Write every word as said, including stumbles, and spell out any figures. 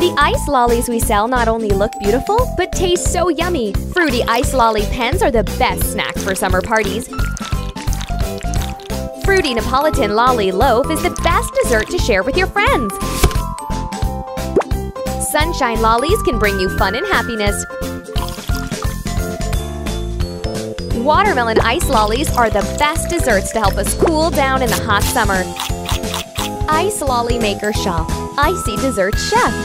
The ice lollies we sell not only look beautiful, but taste so yummy. Fruity ice lolly pens are the best snack for summer parties. Fruity Neapolitan lolly loaf is the best dessert to share with your friends. Sunshine lollies can bring you fun and happiness. Watermelon ice lollies are the best desserts to help us cool down in the hot summer. Ice Lolly Maker Shop, Icy Dessert Chef.